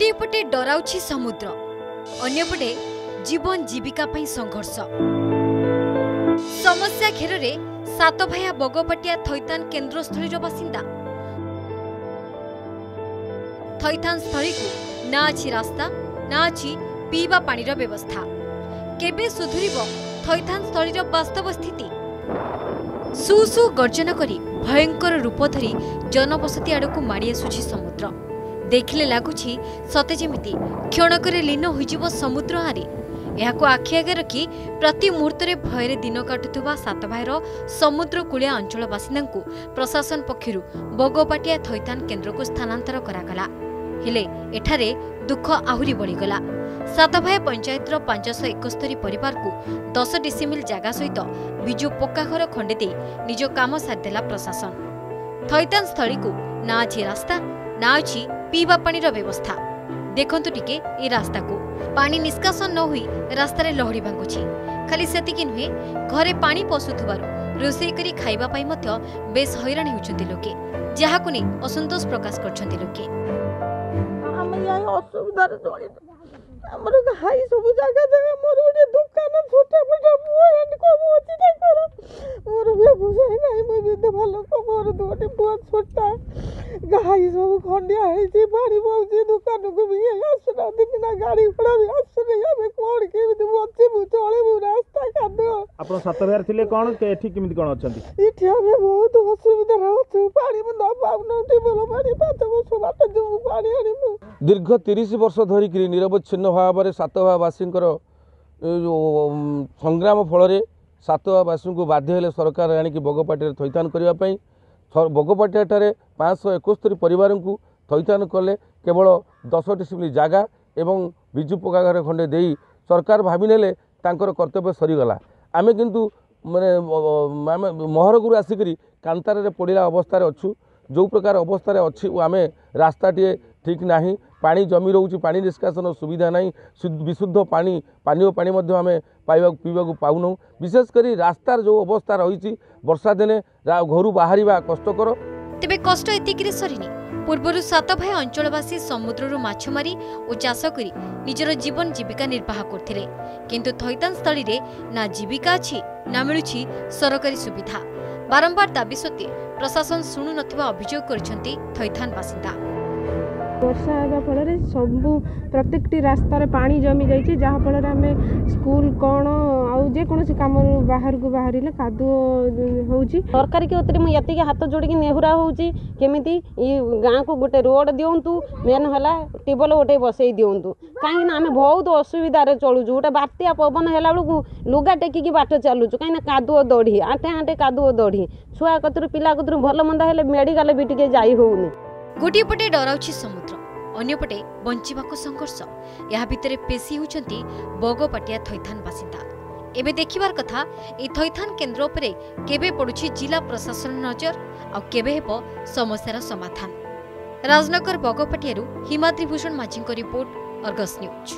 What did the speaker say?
गोटे पटे डराउछि समुद्र, अन्य पटे जीवन जीविका पई संघर्ष समस्या घेर रे सात भाया बगापाटिया थैथान केन्द्रस्थलीर बासिंदा। थैथान स्थली को ना अछि रास्ता, ना अछि पीवा पानीर व्यवस्था। केबे सुधुरिबो थैथान स्थलीर वास्तव स्थिति? सुसु गर्जन करी भयंकर रूप धरी जनबसती आड़कू माड़ी आसुछि समुद्र। देखिले लगुछि सते जेमिति क्षणकरे लीन होइजिवो समुद्र हारी। एहाको आखि आगे रखी प्रति मुहूर्त रे भयरे दिन काटुथुवा सात भाईर समुद्र कूलिया अंचल बासिंदांकु प्रशासन पक्षरु बगापाटिया थैथान केन्द्र को स्थानांतर करागला। हेले एठारे दुख आहुरी बढ़ीगला। सात भाई पंचायतर 571 परिवार को 10 डिसिमिल जागा सहित विजु पक्का घर खंडे दे निज काम साधदेला प्रशासन। थैथान स्थली को ना अछि रास्ता, ना अछि पीवा पानी व्यवस्था। देखंतु टिके ए रास्ता को पानी निष्कासन न हुई रास्तार लहड़ी भांगुछि। खाली सेतिक नुहे घरे पानी पसुथुबार रोषे करी खाइबा पाई मध्य बेस हैरान होउछन्ति लोके, जहाको नै असंतोष प्रकाश करछन्ति लोके। हम याय असुविधार जोड़ी हमर हाई सब जगह जगह मोर ओडे दुकान छोटा मोटा बुएन कम होछि त कर मोर बे बुझाइ नै मोर बिद भलो को मोर दोटे बहुत छोटा गाई सब खंडिया है जे बारी बहुजी दुकान को भी आसरा दिन ना गाड़ी पड़ा भी आसरे हमें कोन के बिद बच्चे बुचले बु रास्ता कादो। आपण सात भाई थिले कोन एठी किमित कोन अछंती? एठी हमें बहुत असुविधा रहत पानी न पाउ नठी बोलो पानी पातो को बाटा जो पानी आनी दीर्घ 30 वर्ष धरि कि निरवच्छिन्न भाव सातवासी संग्राम फल सातवासी को बाध्य सरकार आणिक बगापाटिया थैथान करने। बगापाटिया ठारे 571 परिवार को थैथान कले केवल 10 डिसिमिल जागा एवं विजु पक्का घर खंडे दे सरकार भावने कर्तव्य सरीगला। आम किंतु माने महरगुरु आसिक कांतार पड़ा अवस्था अच्छू। जो प्रकार अवस्था अच्छी आम रास्ता टे ठीक नहीं, पानी जमी रोच, पानी निष्कासन सुविधा नहीं, विशुद्ध पानी पानी पानी आम पाइबा पीवाक पाऊँ। विशेषकर रास्तार जो अवस्था रही वर्षा दिने घर बाहर कष्टकर। तेबे कष्ट एतिकरे सरीनी। पूर्वरु सात भाई अंचलवासी समुद्ररु माछ मारी और चाष करी निजर जीवन जीविका निर्वाह करथिले, किंतु थैथान स्थली रे ना जीविका अछि, ना मिलुछि सरकारी सुविधा। बारंबार दाबी सत्ते प्रशासन सुनु नथिबा अभियोग करछन्ति थैथान बासिंदा। वर्षा होगा फल सबू प्रत्येक रास्तार पानी जमी जाइए, जहाँफल आम स्कूल कौन आकोसी कम बाहर को बाहर कादुओ हो सरकार के उत्तर मुझे हाथ जोड़ी नेहुरा होमि गाँ को गोटे रोड दिंतु मेन है टेबल गोटे बसई दिंतु कहीं आम बहुत असुविधार चलु। गोटे बात्या पवन है लुगा टेकिकी बाट चलु कहीं कादुओ दौड़ी आंटे आंटे कादुओ दौड़ी छुआ कतरू पिला कतरू भल मंदा मेडिकल भी टी जा गोटे पटे डराउछि समुद्र, अन्यपटे बंचिबाको संघर्ष। या भितरे पेशी होउछन्ति बगापाटिया थैथान बासिंदा। एबे देखिबार कथा ए थैथान केन्द्र उपरे केबे पडुछि जिला प्रशासन नजर आ केबे हेबो समस्यार समाधान। राजनगर बगापाटियारू हिमाद्री भूषण माझीको रिपोर्ट, अर्गस न्यूज।